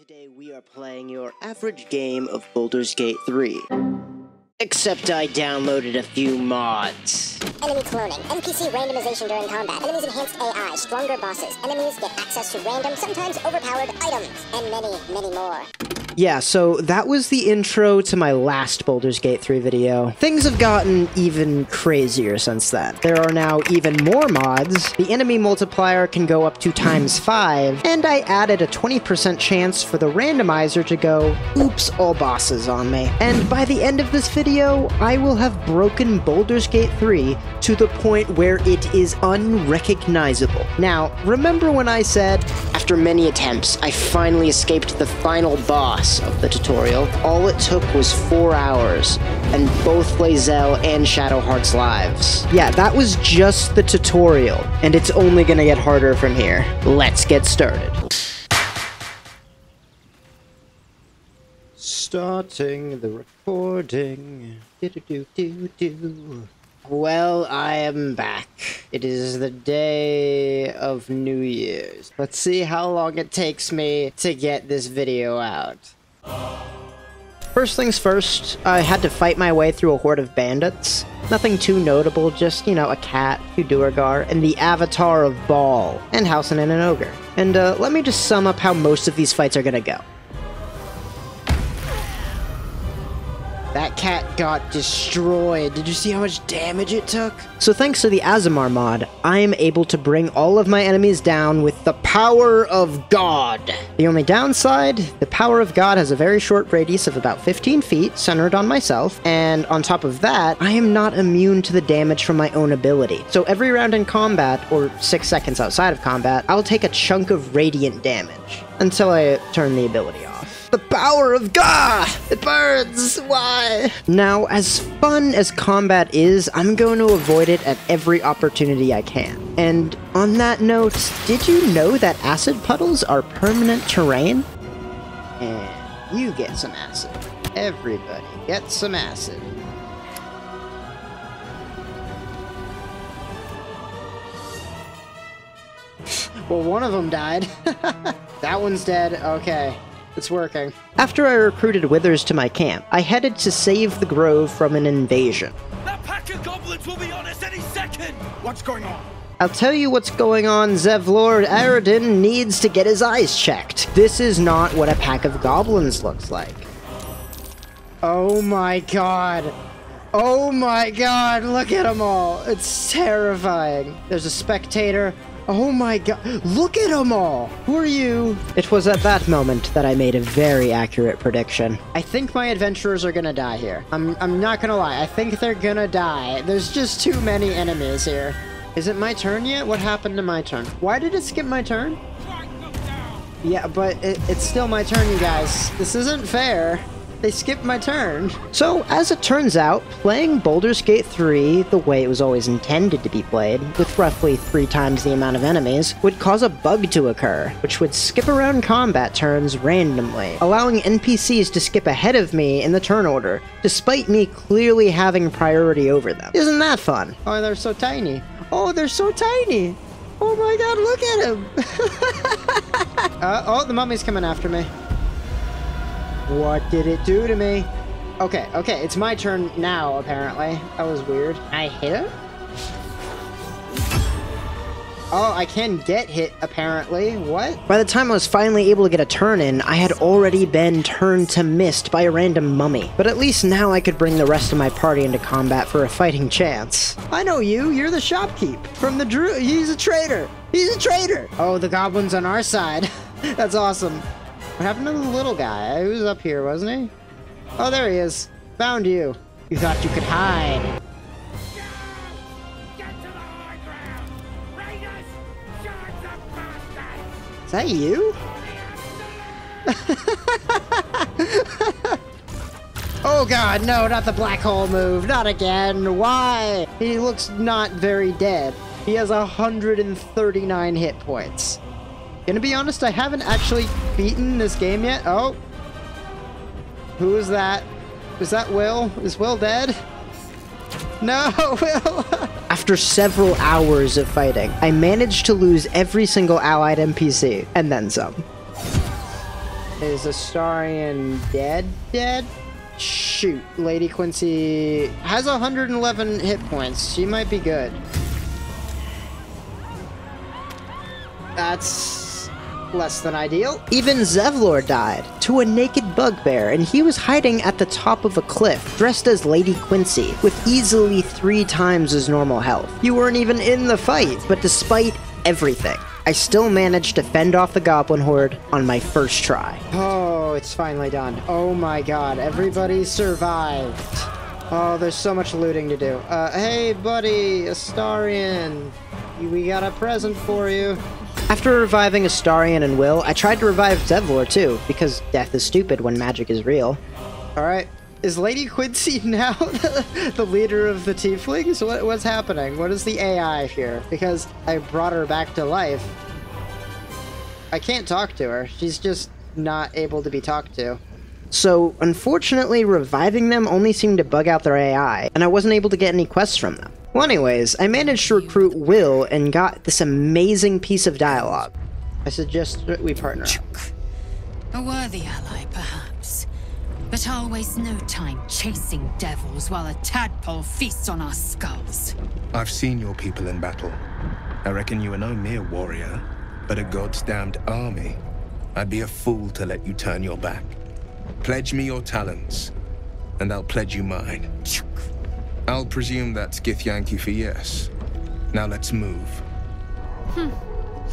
Today we are playing your average game of Baldur's Gate 3. Except I downloaded a few mods. Enemy cloning, NPC randomization during combat, enemies enhanced AI, stronger bosses, enemies get access to random, sometimes overpowered items, and many, many more. Yeah, so that was the intro to my last Baldur's Gate 3 video. Things have gotten even crazier since then. There are now even more mods, the enemy multiplier can go up to ×5, and I added a 20% chance for the randomizer to go, oops, all bosses on me. And by the end of this video, I will have broken Baldur's Gate 3 to the point where it is unrecognizable. Now, remember when I said, after many attempts, I finally escaped the final boss of the tutorial. All it took was 4 hours, and both Lazelle and Shadowheart's lives. Yeah, that was just the tutorial, and it's only gonna get harder from here. Let's get started. Starting the recording. Do-do-do-do-do. Well, I am back. It is the day of New Year's. Let's see how long it takes me to get this video out. First things first, I had to fight my way through a horde of bandits. Nothing too notable, just, you know, a cat, a duergar, and the avatar of Baal, and Halcyon and an ogre. And let me just sum up how most of these fights are gonna go. That cat got destroyed. Did you see how much damage it took? So thanks to the Aasimar mod, I am able to bring all of my enemies down with the power of God. The only downside, the power of God has a very short radius of about 15 feet centered on myself, and on top of that, I am not immune to the damage from my own ability. So every round in combat, or 6 seconds outside of combat, I'll take a chunk of radiant damage until I turn the ability off. The power of God! It burns! Why? Now, as fun as combat is, I'm going to avoid it at every opportunity I can. And on that note, did you know that acid puddles are permanent terrain? And you get some acid. Everybody gets some acid. Well, one of them died. That one's dead. Okay. It's working. After I recruited Withers to my camp, I headed to save the grove from an invasion. That pack of goblins will be on us any second! What's going on? I'll tell you what's going on, Zevlor. Aeridon needs to get his eyes checked. This is not what a pack of goblins looks like. Oh my god. Oh my god, look at them all. It's terrifying. There's a spectator. Oh my god, look at them all! Who are you? It was at that moment that I made a very accurate prediction. I think my adventurers are gonna die here. I'm not gonna lie, I think they're gonna die. There's just too many enemies here. Is it my turn yet? What happened to my turn? Why did it skip my turn? Yeah, but it's still my turn, you guys. This isn't fair. They skipped my turn. So, as it turns out, playing Baldur's Gate 3 the way it was always intended to be played, with roughly 3 times the amount of enemies, would cause a bug to occur, which would skip around combat turns randomly, allowing NPCs to skip ahead of me in the turn order, despite me clearly having priority over them. Isn't that fun? Oh, they're so tiny. Oh, they're so tiny. Oh my god, look at him. Oh, the mummy's coming after me. What did it do to me? Okay, okay, it's my turn now, apparently. That was weird. I hit him? Oh, I can get hit, apparently. What? By the time I was finally able to get a turn in, I had already been turned to mist by a random mummy. But at least now I could bring the rest of my party into combat for a fighting chance. I know you. You're the shopkeep. From the druid. He's a traitor. He's a traitor. Oh, the goblin's on our side. That's awesome. What happened to the little guy? He was up here, wasn't he? Oh, there he is. Found you. You thought you could hide. Get to the high ground. Raiders, shards of bastards. Is that you? Oh god, no, not the black hole move. Not again. Why? He looks not very dead. He has 139 hit points. Gonna be honest, I haven't actually beaten this game yet. Oh. Who is that? Is that Will? Is Will dead? No, Will! After several hours of fighting, I managed to lose every single allied NPC, and then some. Is Astarion dead? Dead? Shoot, Lady Quincy has 111 hit points. She might be good. That's less than ideal. Even Zevlor died to a naked bugbear, and he was hiding at the top of a cliff, dressed as Lady Quincy, with easily 3 times his normal health. You weren't even in the fight, but despite everything, I still managed to fend off the goblin horde on my first try. Oh, it's finally done. Oh my god, everybody survived. Oh, there's so much looting to do. Hey buddy, Astarion, we got a present for you. After reviving Astarion and Will, I tried to revive Devlor too, because death is stupid when magic is real. Alright, is Lady Quincy now the leader of the tieflings? What's happening? What is the AI here? Because I brought her back to life. I can't talk to her. She's just not able to be talked to. So, unfortunately, reviving them only seemed to bug out their AI, and I wasn't able to get any quests from them. Well, anyways, I managed to recruit Will and got this amazing piece of dialogue. I suggest that we partner up. A worthy ally, perhaps, but always no time chasing devils while a tadpole feasts on our skulls. I've seen your people in battle. I reckon you are no mere warrior, but a god's damned army. I'd be a fool to let you turn your back. Pledge me your talents, and I'll pledge you mine. I'll presume that's Githyanki for yes. Now let's move.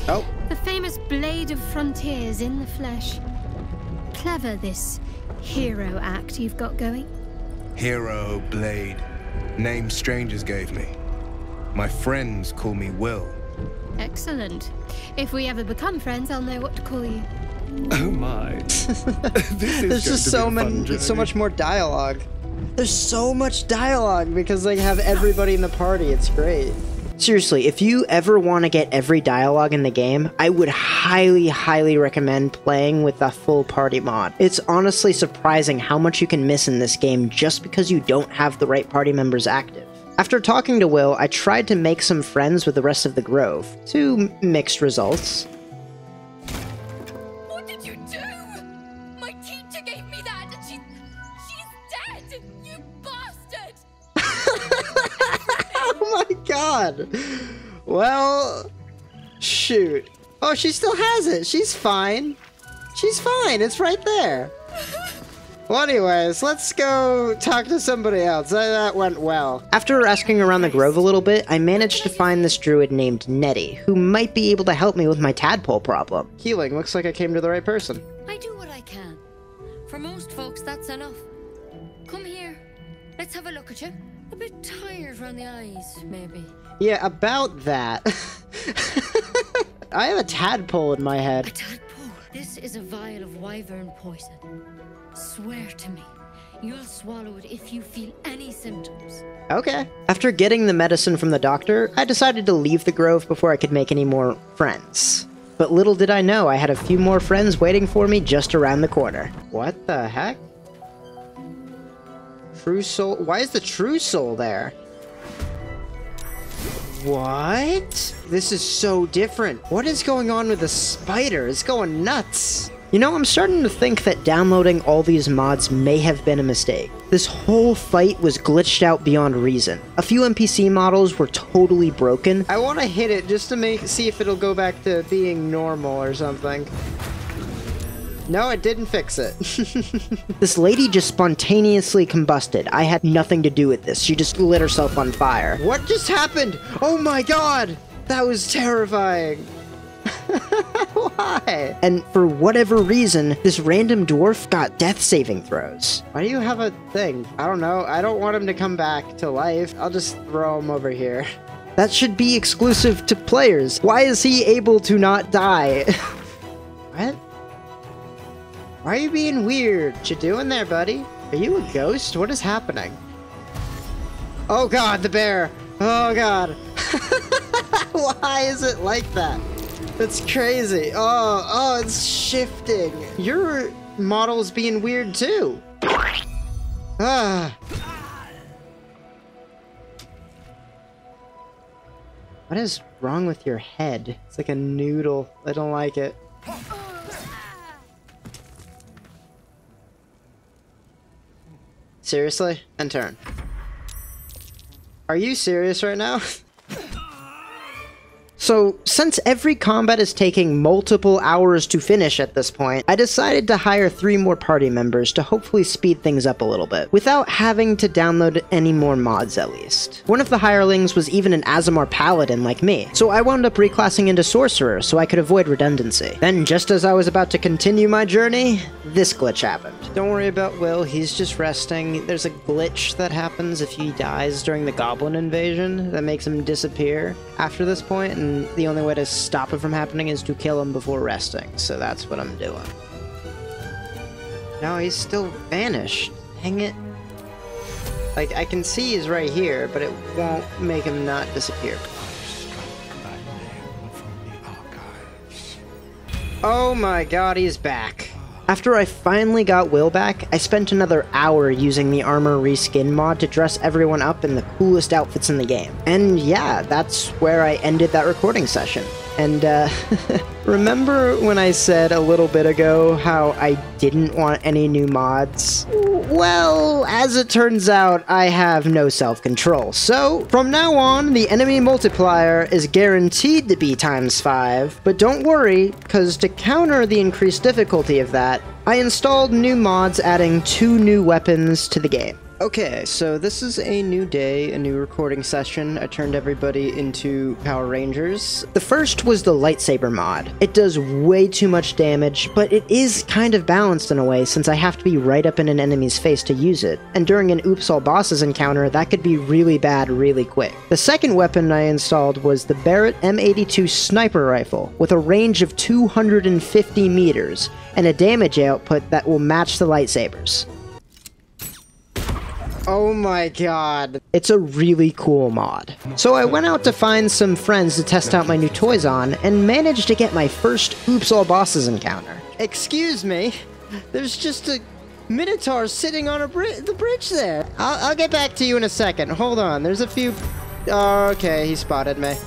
Oh. The famous blade of frontiers in the flesh. Clever, this hero act you've got going. Hero blade. Name strangers gave me. My friends call me Will. Excellent. If we ever become friends, I'll know what to call you. Oh my. There's just so much more dialogue. There's so much dialogue because they have everybody in the party. It's great. Seriously, if you ever want to get every dialogue in the game, I would highly, highly recommend playing with a full party mod. It's honestly surprising how much you can miss in this game just because you don't have the right party members active. After talking to Will, I tried to make some friends with the rest of the Grove. To mixed results. God. Well, shoot. Oh, she still has it. She's fine. She's fine. It's right there. Well, anyways, let's go talk to somebody else. That went well. After asking around the grove a little bit, I managed to find this druid named Nettie, who might be able to help me with my tadpole problem. Healing. Looks like I came to the right person. I do what I can. For most folks, that's enough. Come here. Let's have a look at you. A bit tired around the eyes, maybe. Yeah, about that. I have a tadpole in my head. A tadpole? This is a vial of wyvern poison. Swear to me, you'll swallow it if you feel any symptoms. Okay. After getting the medicine from the doctor, I decided to leave the grove before I could make any more friends. But little did I know, I had a few more friends waiting for me just around the corner. What the heck? True soul? Why is the true soul there? What? This is so different. What is going on with the spider? It's going nuts. You know, I'm starting to think that downloading all these mods may have been a mistake. This whole fight was glitched out beyond reason. A few NPC models were totally broken. I want to hit it just to see if it'll go back to being normal or something. No, it didn't fix it. This lady just spontaneously combusted. I had nothing to do with this. She just lit herself on fire. What just happened? Oh my god! That was terrifying. Why? And for whatever reason, this random dwarf got death saving throws. Why do you have a thing? I don't know. I don't want him to come back to life. I'll just throw him over here. That should be exclusive to players. Why is he able to not die? What? Why are you being weird? What you doing there, buddy? Are you a ghost? What is happening? Oh god, the bear! Oh god! Why is it like that? That's crazy. Oh, it's shifting. Your model's being weird too. Ah. What is wrong with your head? It's like a noodle. I don't like it. Seriously? And turn. Are you serious right now? So, since every combat is taking multiple hours to finish at this point, I decided to hire 3 more party members to hopefully speed things up a little bit, without having to download any more mods at least. One of the hirelings was even an Aasimar paladin like me, so I wound up reclassing into sorcerer so I could avoid redundancy. Then just as I was about to continue my journey, this glitch happened. Don't worry about Will, he's just resting. There's a glitch that happens if he dies during the goblin invasion that makes him disappear after this point, and the only way to stop it from happening is to kill him before resting, so that's what I'm doing. No, he's still vanished. Dang it. Like, I can see he's right here, but it won't make him not disappear. Oh my god, he's back. After I finally got Will back, I spent another hour using the armor reskin mod to dress everyone up in the coolest outfits in the game. And yeah, that's where I ended that recording session. And remember when I said a little bit ago how I didn't want any new mods? Well, as it turns out, I have no self-control. So from now on, the enemy multiplier is guaranteed to be ×5, but don't worry, because to counter the increased difficulty of that, I installed new mods adding 2 new weapons to the game. Okay, so this is a new day, a new recording session. I turned everybody into Power Rangers. The first was the lightsaber mod. It does way too much damage, but it is kind of balanced in a way since I have to be right up in an enemy's face to use it. And during an Oops All Bosses encounter, that could be really bad really quick. The second weapon I installed was the Barrett M82 sniper rifle with a range of 250 meters and a damage output that will match the lightsabers. Oh my god. It's a really cool mod. So I went out to find some friends to test out my new toys on, and managed to get my first Oops All Bosses encounter. Excuse me, there's just a Minotaur sitting on the bridge there. I'll get back to you in a second. Hold on, there's a few... Oh, okay, he spotted me.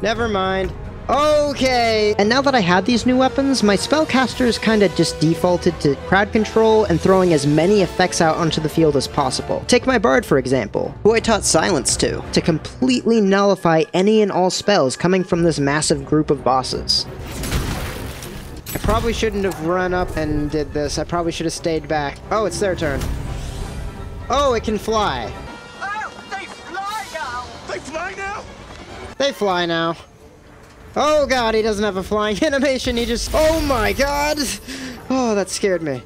Never mind. Okay! And now that I had these new weapons, my spellcasters kinda just defaulted to crowd control and throwing as many effects out onto the field as possible. Take my bard, for example, who I taught silence to completely nullify any and all spells coming from this massive group of bosses. I probably shouldn't have run up and did this. I probably should have stayed back. Oh, it's their turn. Oh, it can fly. Oh, they fly now! They fly now? They fly now. Oh god, he doesn't have a flying animation, he just- Oh my god! Oh, that scared me.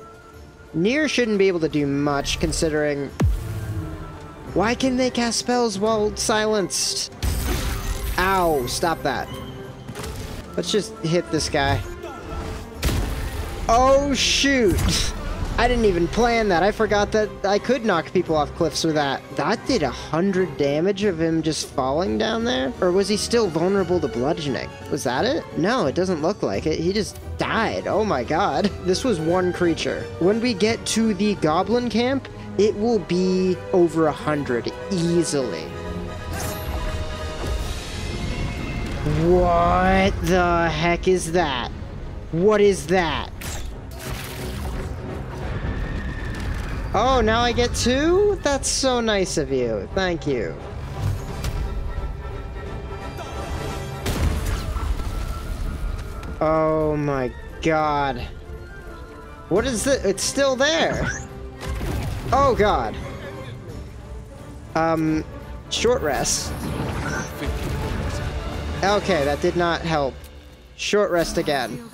Nier shouldn't be able to do much, considering... Why can they cast spells while silenced? Ow, stop that. Let's just hit this guy. Oh shoot! I didn't even plan that, I forgot that I could knock people off cliffs with that. That did 100 damage of him just falling down there? Or was he still vulnerable to bludgeoning? Was that it? No, it doesn't look like it. He just died. Oh my god. This was one creature. When we get to the goblin camp, it will be over 100 easily. What the heck is that? What is that? Oh, now I get 2? That's so nice of you. Thank you. Oh my god. What is this? It's still there. Oh god. Short rest. Okay, that did not help. Short rest again.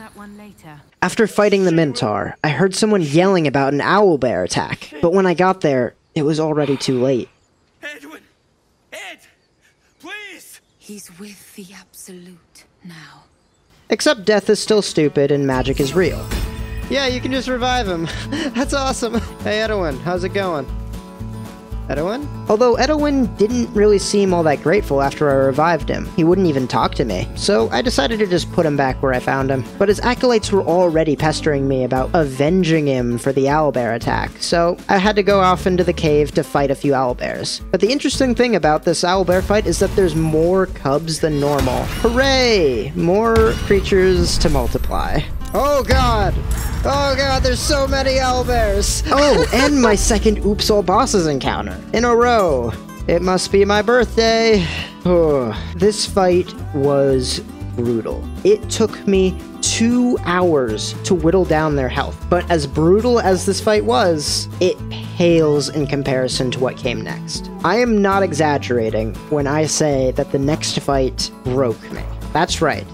After fighting the Minotaur, I heard someone yelling about an owl bear attack, but when I got there, it was already too late. Edwin! Ed! Please! He's with the Absolute now. Except death is still stupid and magic is real. Yeah, you can just revive him. That's awesome. Hey Edwin, how's it going? Edwin? Although Edwin didn't really seem all that grateful after I revived him. He wouldn't even talk to me. So I decided to just put him back where I found him. But his acolytes were already pestering me about avenging him for the owlbear attack. So I had to go off into the cave to fight a few owlbears. But the interesting thing about this owlbear fight is that there's more cubs than normal. Hooray! More creatures to multiply. Oh god! Oh god, there's so many owlbears! Oh, and my second Oops All Bosses encounter in a row! It must be my birthday! Oh. This fight was brutal. It took me 2 hours to whittle down their health, but as brutal as this fight was, it pales in comparison to what came next. I am not exaggerating when I say that the next fight broke me. That's right.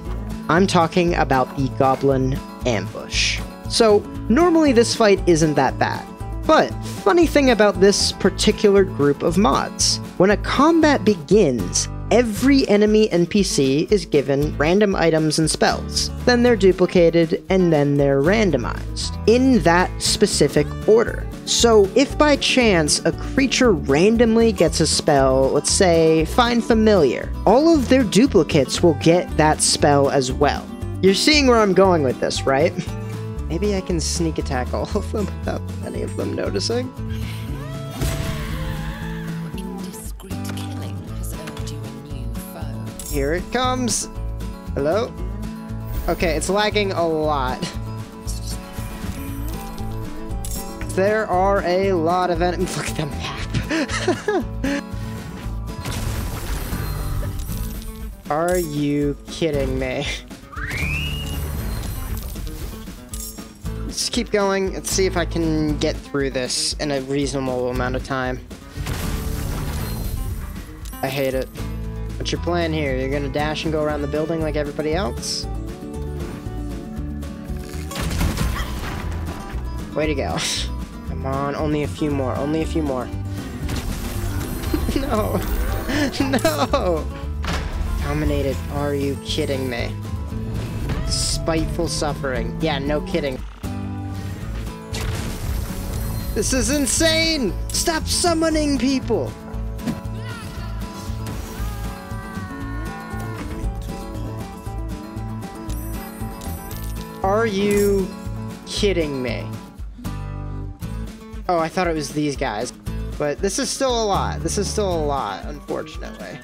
I'm talking about the Goblin Ambush. So, normally this fight isn't that bad. But, funny thing about this particular group of mods. When a combat begins, every enemy NPC is given random items and spells. Then they're duplicated, and then they're randomized. In that specific order. So, if by chance a creature randomly gets a spell, let's say, Find Familiar, all of their duplicates will get that spell as well. You're seeing where I'm going with this, right? Maybe I can sneak attack all of them without any of them noticing? Indiscreet killing has earned you a new foe. Here it comes! Hello? Okay, it's lagging a lot. There are a lot of enemies. Look at the map! Are you kidding me? Let's keep going. Let's see if I can get through this in a reasonable amount of time. I hate it. What's your plan here? You're gonna dash and go around the building like everybody else? Way to go. Come on, only a few more. Only a few more. No. No! Dominated. Are you kidding me? Spiteful suffering. Yeah, no kidding. This is insane! Stop summoning people! Are you kidding me? Oh, I thought it was these guys. But this is still a lot. This is still a lot, unfortunately.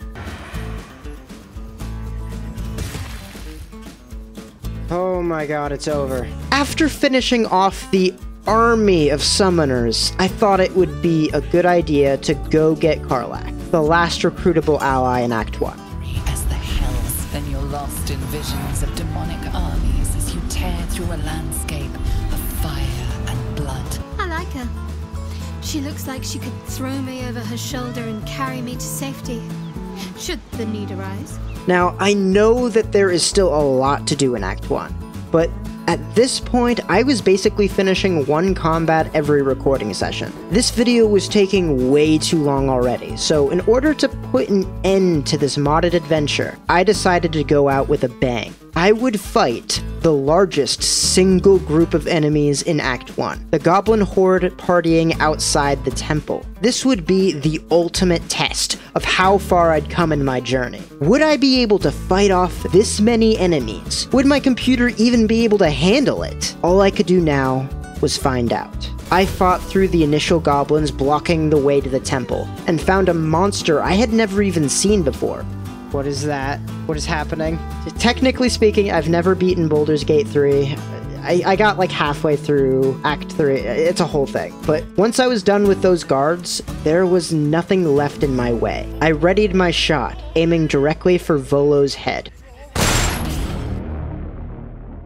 Oh my god, it's over. After finishing off the army of summoners, I thought it would be a good idea to go get Karlach, the last recruitable ally in Act 1. As the hell spin your lost in visions of demonic armies as you tear through a landscape of fire and blood. I like her. She looks like she could throw me over her shoulder and carry me to safety, should the need arise. Now, I know that there is still a lot to do in Act 1, but at this point, I was basically finishing one combat every recording session. This video was taking way too long already, so in order to put an end to this modded adventure, I decided to go out with a bang. I would fight the largest single group of enemies in Act 1, the Goblin Horde partying outside the temple. This would be the ultimate test of how far I'd come in my journey. Would I be able to fight off this many enemies? Would my computer even be able to handle it? All I could do now was find out. I fought through the initial goblins blocking the way to the temple, and found a monster I had never even seen before. What is that? What is happening? Technically speaking, I've never beaten Baldur's Gate 3. I got like halfway through Act 3. It's a whole thing. But once I was done with those guards, there was nothing left in my way. I readied my shot, aiming directly for Volo's head.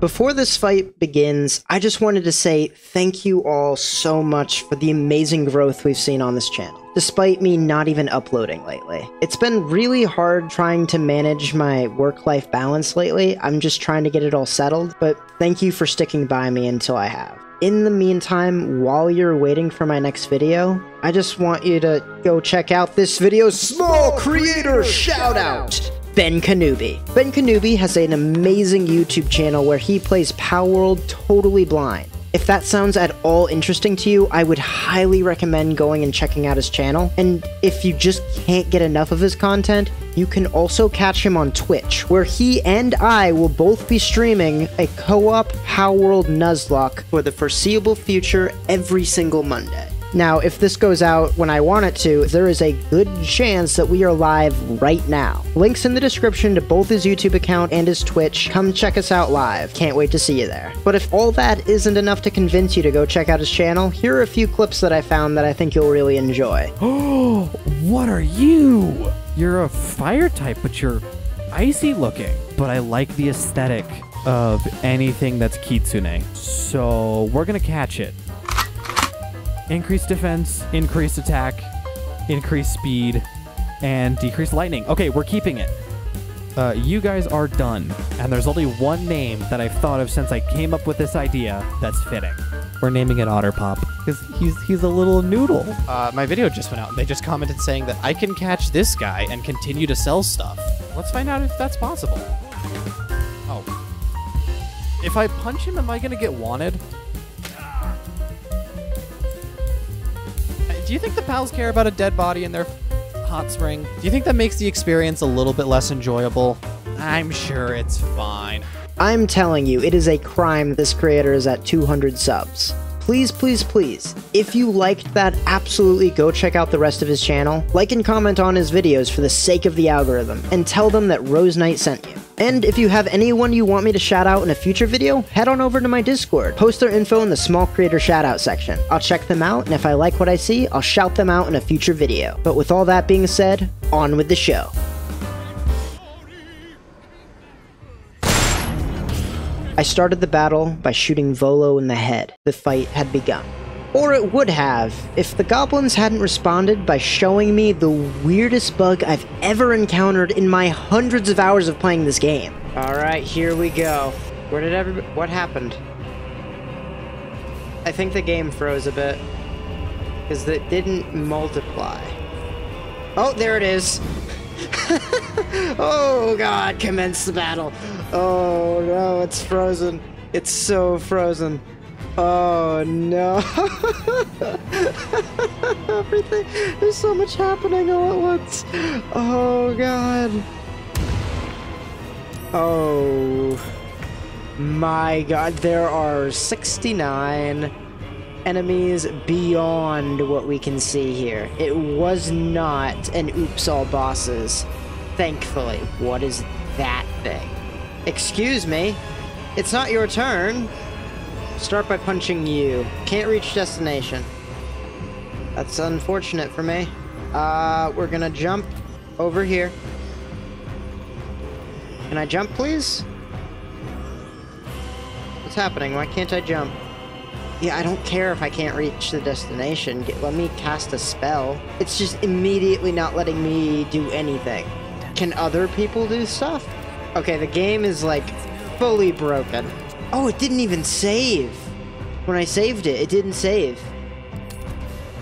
Before this fight begins, I just wanted to say thank you all so much for the amazing growth we've seen on this channel, despite me not even uploading lately. It's been really hard trying to manage my work-life balance lately. I'm just trying to get it all settled, but thank you for sticking by me until I have. In the meantime, while you're waiting for my next video, I just want you to go check out this video's small creator shoutout! Ben Kenewby. Ben Kenewby has an amazing YouTube channel where he plays Palworld totally blind. If that sounds at all interesting to you, I would highly recommend going and checking out his channel. And if you just can't get enough of his content, you can also catch him on Twitch, where he and I will both be streaming a co-op Palworld Nuzlocke for the foreseeable future every single Monday. Now, if this goes out when I want it to, there is a good chance that we are live right now. Links in the description to both his YouTube account and his Twitch. Come check us out live. Can't wait to see you there. But if all that isn't enough to convince you to go check out his channel, here are a few clips that I found that I think you'll really enjoy. Oh, what are you? You're a fire type, but you're icy looking. But I like the aesthetic of anything that's Kitsune. So we're gonna catch it. Increased defense, increased attack, increased speed, and decreased lightning. Okay, we're keeping it. You guys are done. And there's only one name that I've thought of since I came up with this idea that's fitting. We're naming it Otter Pop, because he's a little noodle. My video just went out, and they just commented saying that I can catch this guy and continue to sell stuff. Let's find out if that's possible. Oh. If I punch him, am I going to get wanted? Do you think the pals care about a dead body in their hot spring? Do you think that makes the experience a little bit less enjoyable? I'm sure it's fine. I'm telling you, it is a crime this creator is at 200 subs. Please, please, please, if you liked that, absolutely go check out the rest of his channel. Like and comment on his videos for the sake of the algorithm, and tell them that Rose Knight sent you. And if you have anyone you want me to shout out in a future video, head on over to my Discord. Post their info in the small creator shout out section. I'll check them out, and if I like what I see, I'll shout them out in a future video. But with all that being said, on with the show. I started the battle by shooting Volo in the head. The fight had begun. Or it would have, if the goblins hadn't responded by showing me the weirdest bug I've ever encountered in my hundreds of hours of playing this game. Alright, here we go. Where did everybody... what happened? I think the game froze a bit. Because it didn't multiply. Oh, there it is! Oh god, commence the battle! Oh no, it's frozen. It's so frozen. Oh no! Everything. There's so much happening all at once. Oh god. Oh my god! There are 69 enemies beyond what we can see here. It was not an oops all bosses, thankfully. What is that thing? Excuse me. It's not your turn. Start by punching you. Can't reach destination. That's unfortunate for me. We're gonna jump over here. Can I jump, please? What's happening? Why can't I jump? Yeah, I don't care if I can't reach the destination. Let me cast a spell. It's just immediately not letting me do anything. Can other people do stuff? Okay, the game is, like, fully broken. Oh, it didn't even save. When I saved it, it didn't save.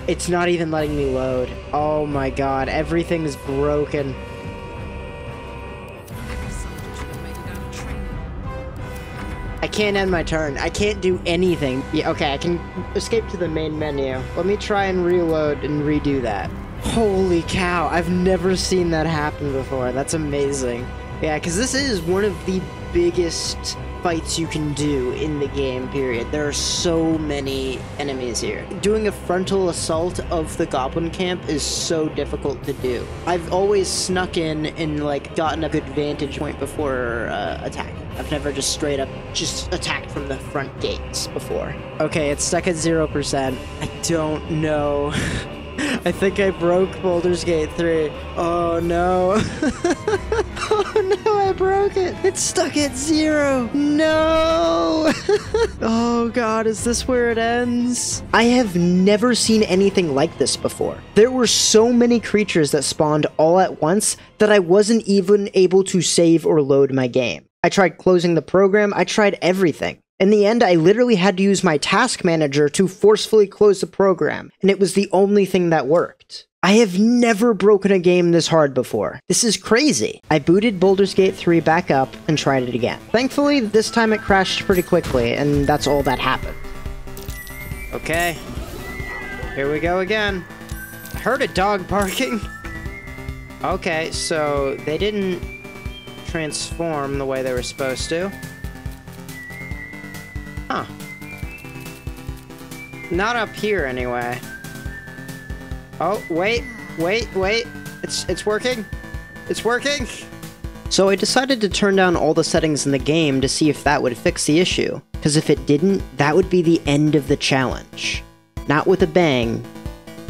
It's not even letting me load. Oh my god, everything is broken. I can't end my turn. I can't do anything. Yeah, okay, I can escape to the main menu. Let me try and reload and redo that. Holy cow, I've never seen that happen before. That's amazing. Yeah, because this is one of the biggest fights you can do in the game, period. There are so many enemies here. Doing a frontal assault of the goblin camp is so difficult to do. I've always snuck in and, like, gotten a good vantage point before attacking. I've never just straight up just attacked from the front gates before. Okay, it's stuck at 0%. I don't know. I think I broke Baldur's Gate 3. Oh no. Oh no, I broke it. It's stuck at 0. No. Oh god, is this where it ends? I have never seen anything like this before. There were so many creatures that spawned all at once that I wasn't even able to save or load my game. I tried closing the program. I tried everything. In the end, I literally had to use my task manager to forcefully close the program, and it was the only thing that worked. I have never broken a game this hard before. This is crazy. I booted Baldur's Gate 3 back up and tried it again. Thankfully, this time it crashed pretty quickly, and that's all that happened. Okay. Here we go again. I heard a dog barking. Okay, so they didn't transform the way they were supposed to. Huh. Not up here, anyway. Oh, wait, wait, wait. It's working. It's working. So I decided to turn down all the settings in the game to see if that would fix the issue. Because if it didn't, that would be the end of the challenge. Not with a bang,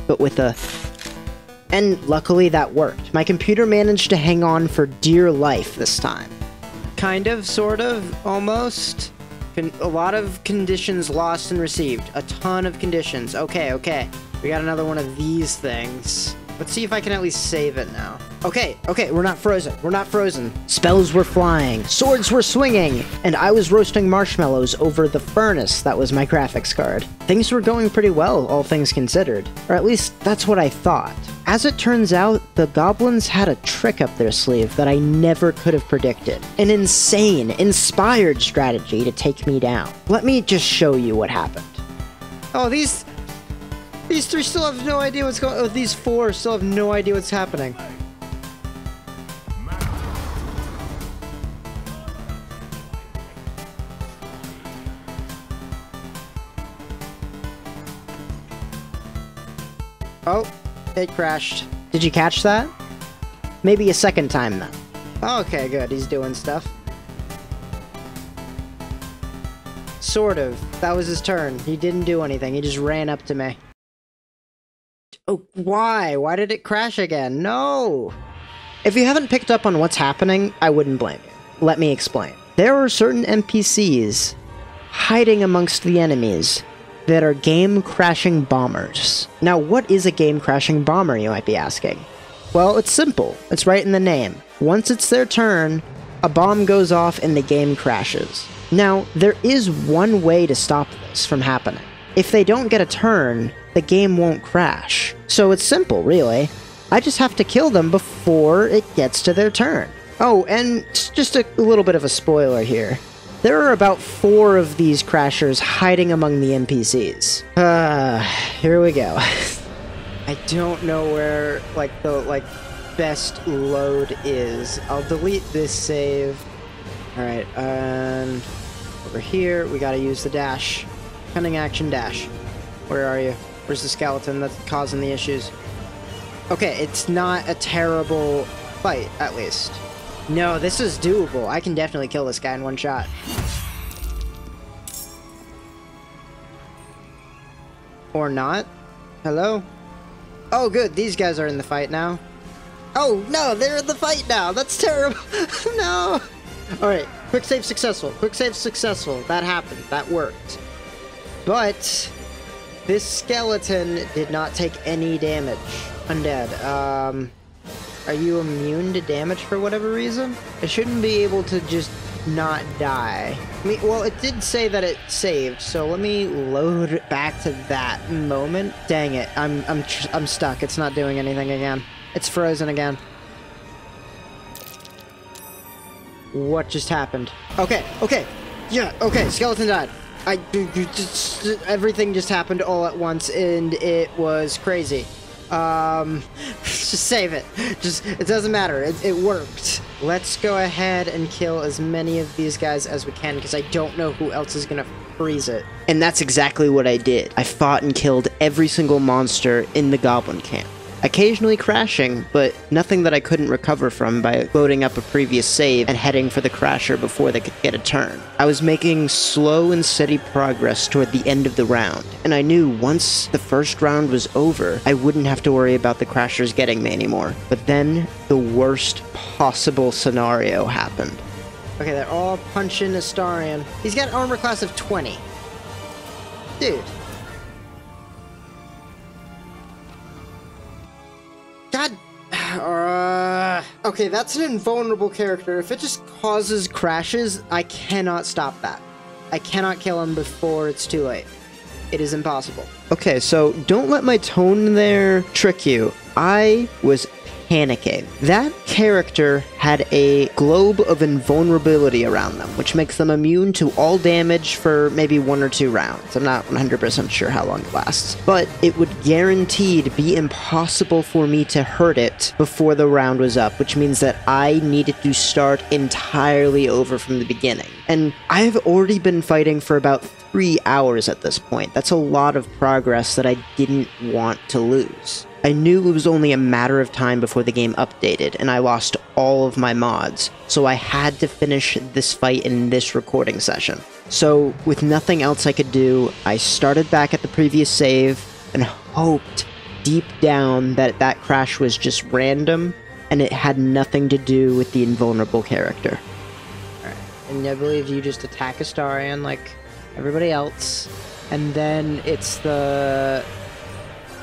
but with a... And luckily that worked. My computer managed to hang on for dear life this time. Kind of, sort of, almost. A lot of conditions lost and received. A ton of conditions. Okay, okay. We got another one of these things. Let's see if I can at least save it now. Okay, okay, we're not frozen. We're not frozen. Spells were flying. Swords were swinging. And I was roasting marshmallows over the furnace that was my graphics card. Things were going pretty well, all things considered. Or at least, that's what I thought. As it turns out, the goblins had a trick up their sleeve that I never could have predicted. An insane, inspired strategy to take me down. Let me just show you what happened. Oh, these three still have no idea what's going on. Oh, these four still have no idea what's happening. Oh. It crashed. Did you catch that? Maybe a second time, then. Okay, good. He's doing stuff. Sort of. That was his turn. He didn't do anything. He just ran up to me. Oh, why? Why did it crash again? No! If you haven't picked up on what's happening, I wouldn't blame you. Let me explain. There are certain NPCs hiding amongst the enemies that are game-crashing bombers. Now, what is a game-crashing bomber, you might be asking? Well, it's simple. It's right in the name. Once it's their turn, a bomb goes off and the game crashes. Now, there is one way to stop this from happening. If they don't get a turn, the game won't crash. So it's simple, really. I just have to kill them before it gets to their turn. Oh, and just a little bit of a spoiler here. There are about four of these crashers hiding among the NPCs. Here we go. I don't know where, the best load is. I'll delete this save. Alright, over here, we gotta use the dash. Cunning action dash. Where are you? Where's the skeleton that's causing the issues? Okay, it's not a terrible fight, at least. No, this is doable. I can definitely kill this guy in one shot. Or not. Hello? Oh, good. These guys are in the fight now. Oh, no, they're in the fight now. That's terrible. No. All right. Quick save successful. Quick save successful. That happened. That worked. But this skeleton did not take any damage. Undead. Are you immune to damage for whatever reason? It shouldn't be able to just not die. I mean, well, it did say that it saved, so let me load it back to that moment. Dang it, I'm stuck. It's not doing anything again. It's frozen again. What just happened? Okay, okay, yeah, okay. Skeleton died. Everything just happened all at once, and it was crazy. Just save it. It doesn't matter. It worked. Let's go ahead and kill as many of these guys as we can, because I don't know who else is going to freeze it. And that's exactly what I did. I fought and killed every single monster in the goblin camp. Occasionally crashing, but nothing that I couldn't recover from by loading up a previous save and heading for the crasher before they could get a turn. I was making slow and steady progress toward the end of the round, and I knew once the first round was over, I wouldn't have to worry about the crashers getting me anymore. But then, the worst possible scenario happened. Okay, they're all punching Astarion. He's got an armor class of 20. Dude. God. Okay, that's an invulnerable character. If it just causes crashes, I cannot stop that. I cannot kill him before it's too late. It is impossible. Okay, so don't let my tone there trick you. I was panicking. That character had a globe of invulnerability around them, which makes them immune to all damage for maybe 1 or 2 rounds. I'm not 100% sure how long it lasts, but it would guaranteed be impossible for me to hurt it before the round was up, which means that I needed to start entirely over from the beginning. And I've already been fighting for about 3 hours at this point. That's a lot of progress that I didn't want to lose. I knew it was only a matter of time before the game updated, and I lost all of my mods, so I had to finish this fight in this recording session. So, with nothing else I could do, I started back at the previous save, and hoped deep down that that crash was just random, and it had nothing to do with the invulnerable character. Alright, and I believe you just attack Astarion like everybody else, and then it's the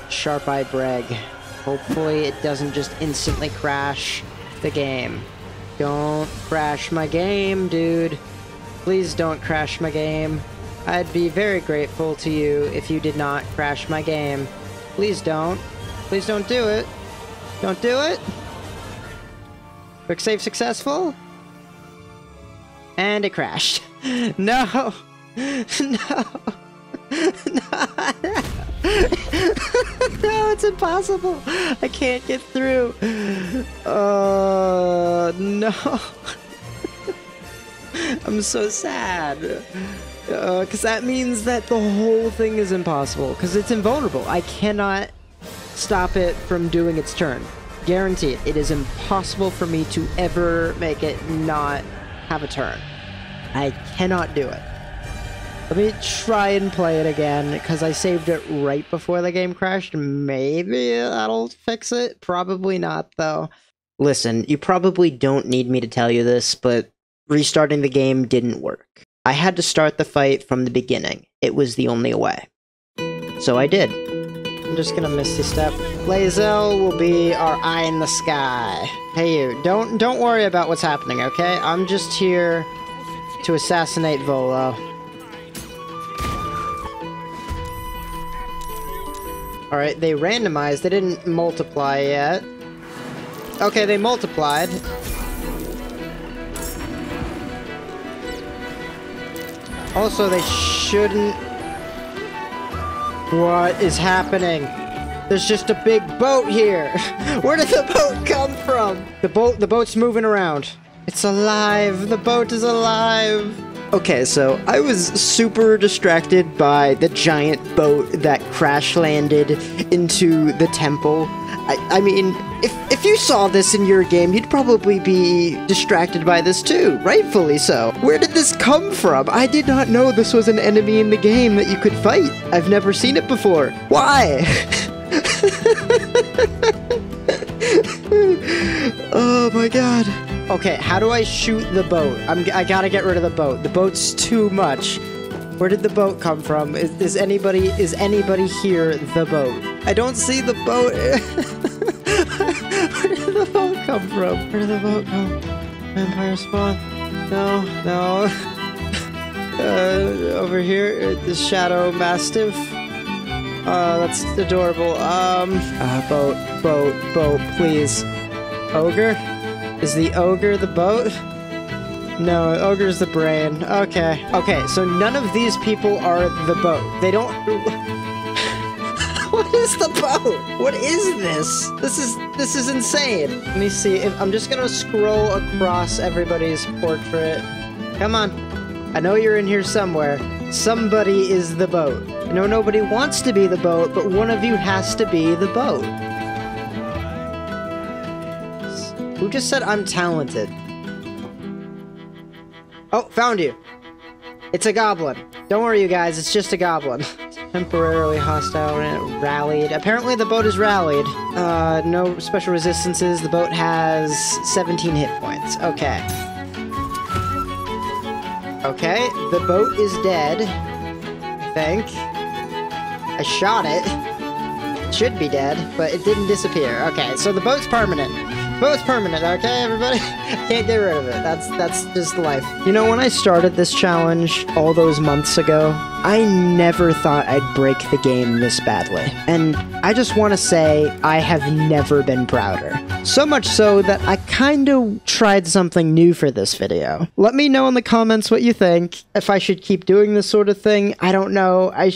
Sharp-Eyed Breg. Hopefully it doesn't just instantly crash the game. Don't crash my game, dude. Please don't crash my game. I'd be very grateful to you if you did not crash my game. Please don't. Please don't do it. Don't do it. Quick save successful. And it crashed. No. No. No. No, it's impossible. I can't get through. No. I'm so sad. Because that means that the whole thing is impossible. Because it's invulnerable. I cannot stop it from doing its turn. Guaranteed. It is impossible for me to ever make it not have a turn. I cannot do it. Let me try and play it again, because I saved it right before the game crashed. Maybe that'll fix it. Probably not, though. Listen, you probably don't need me to tell you this, but restarting the game didn't work. I had to start the fight from the beginning. It was the only way. So I did. I'm just gonna Misty Step. Lazelle will be our eye in the sky. Hey, you, don't worry about what's happening, okay? I'm just here to assassinate Volo. Alright, they randomized. They didn't multiply yet. Okay, they multiplied. Also, they shouldn't... What is happening? There's just a big boat here! Where did the boat come from? The boat's moving around. It's alive! The boat is alive! Okay, so I was super distracted by the giant boat that crash-landed into the temple. I mean, if you saw this in your game, you'd probably be distracted by this too, rightfully so. Where did this come from? I did not know this was an enemy in the game that you could fight. I've never seen it before. Why? Oh my god. Okay, how do I shoot the boat? I gotta get rid of the boat. The boat's too much. Where did the boat come from? Is anybody here the boat? I don't see the boat. Where did the boat come from? Where did the boat come from? Vampire spawn? No, no. Over here, the Shadow Mastiff. That's adorable. Boat, please. Ogre? Is the ogre the boat? No, ogre's the brain. Okay. Okay, so none of these people are the boat. They don't... What is the boat? What is this? This is insane. Let me see. I'm just gonna scroll across everybody's portrait. Come on. I know you're in here somewhere. Somebody is the boat. I know nobody wants to be the boat, but one of you has to be the boat. Who just said I'm talented? Oh, found you. It's a goblin. Don't worry, you guys. It's just a goblin. Temporarily hostile and rallied. Apparently the boat is rallied. No special resistances. The boat has 17 hit points. Okay. Okay, the boat is dead. I think. I shot it. It should be dead, but it didn't disappear. Okay, so the boat's permanent. Boat's permanent, okay, everybody? Can't get rid of it. That's just life. You know, when I started this challenge all those months ago, I never thought I'd break the game this badly. And I just want to say I have never been prouder. So much so that I kind of tried something new for this video. Let me know in the comments what you think. If I should keep doing this sort of thing, I don't know. I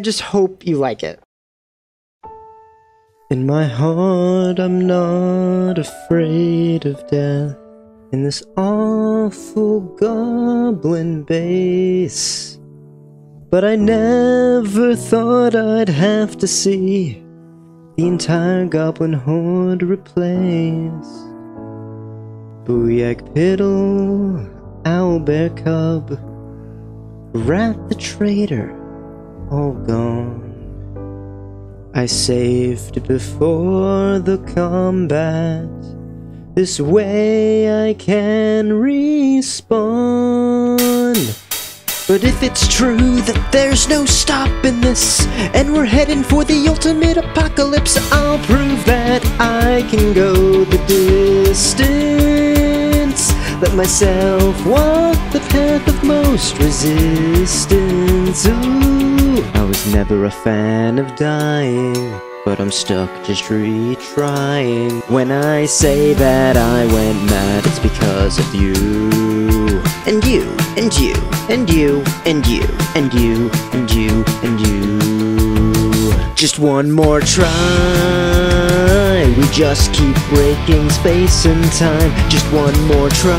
just hope you like it. In my heart, I'm not afraid of death. In this awful goblin base. But I never thought I'd have to see the entire goblin horde replaced. Booyak Piddle, Owlbear Cub, Rat the Traitor, all gone. I saved before the combat, this way I can respawn. But if it's true that there's no stopping this, and we're heading for the ultimate apocalypse, I'll prove that I can go the distance. Let myself walk the path of most resistance. Ooh, I was never a fan of dying, but I'm stuck just retrying. When I say that I went mad, it's because of you. And you, and you, and you, and you, and you, and you, and you. Just one more try. We just keep breaking space and time. Just one more try.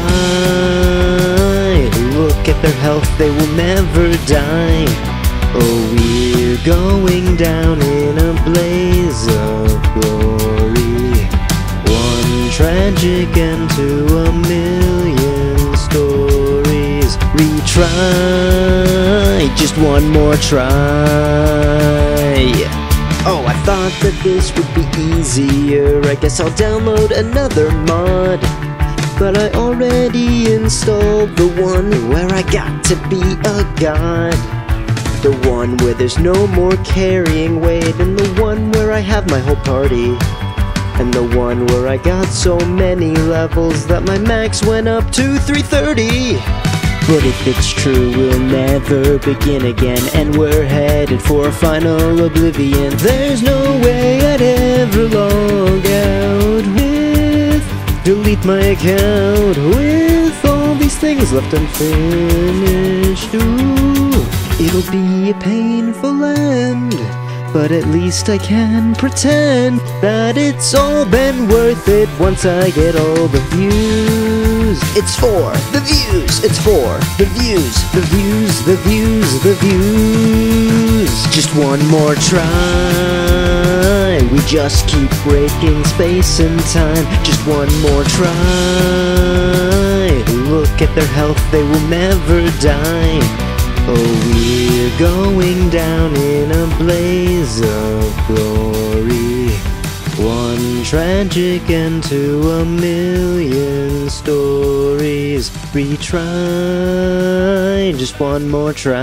Look at their health, they will never die. Oh, we're going down in a blaze of glory. One tragic end to a million stories. Retry, just one more try. Oh, I thought that this would be easier. I guess I'll download another mod. But I already installed the one where I got to be a god. The one where there's no more carrying weight, and the one where I have my whole party, and the one where I got so many levels that my max went up to 330. But if it's true, we'll never begin again, and we're headed for a final oblivion. There's no way I'd ever log out with, delete my account with, all these things left unfinished. Ooh. It'll be a painful end, but at least I can pretend that it's all been worth it once I get all the views. It's for the views, it's for the views, the views, the views, the views. Just one more try. We just keep breaking space and time. Just one more try. Look at their health, they will never die. Oh, we're going down in a blaze of glory. One tragic end to a million stories. Retry, just one more try.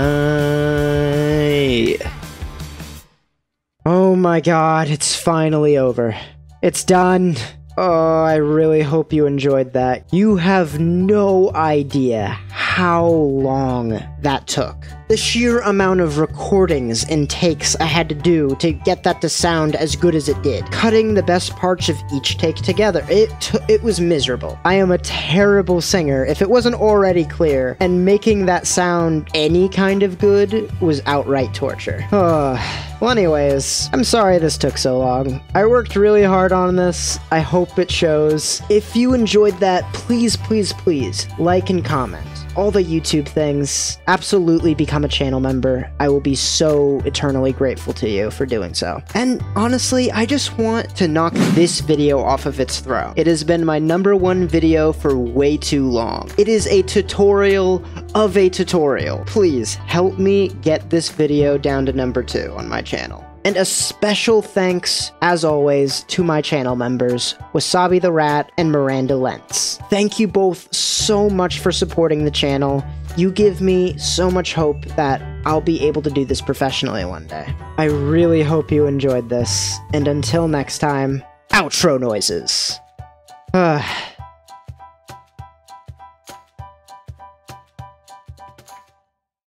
Oh my god, it's finally over. It's done. Oh, I really hope you enjoyed that. You have no idea how long that took. The sheer amount of recordings and takes I had to do to get that to sound as good as it did. Cutting the best parts of each take together. It was miserable. I am a terrible singer, if it wasn't already clear, and making that sound any kind of good was outright torture. Oh. Well, anyways, I'm sorry this took so long. I worked really hard on this. I hope it shows. If you enjoyed that, please, please, please like and comment. All the YouTube things. Absolutely become a channel member. I will be so eternally grateful to you for doing so. And honestly, I just want to knock this video off of its throne. It has been my #1 video for way too long. It is a tutorial of a tutorial. Please help me get this video down to #2 on my channel. And a special thanks, as always, to my channel members, Wasabi the Rat and Miranda Lentz. Thank you both so much for supporting the channel. You give me so much hope that I'll be able to do this professionally one day. I really hope you enjoyed this, and until next time, outro noises!